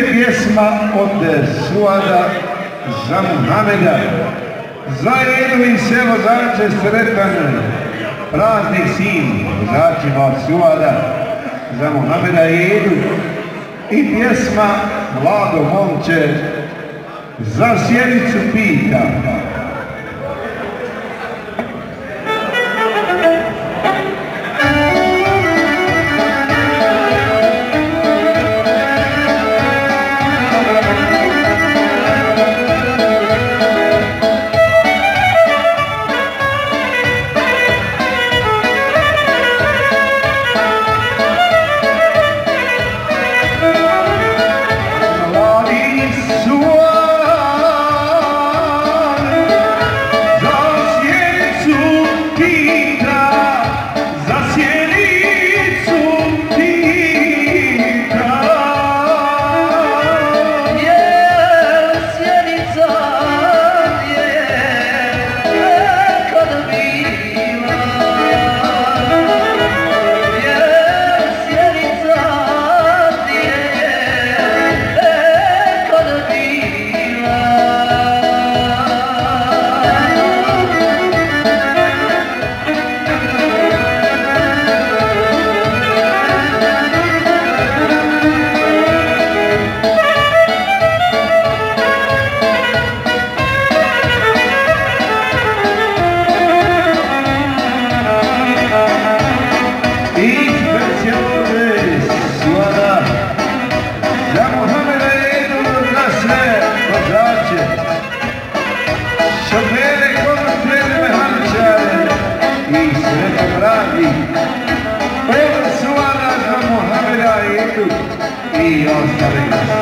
Pjesma od Suada Zamhameda. Za Edvin selo Zače sretan praznik sin vozačima od Suada Zamhameda i Edu. I pjesma Vlado momče za Sjenicu pita. Thank you.